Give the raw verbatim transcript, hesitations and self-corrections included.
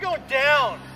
You're going down.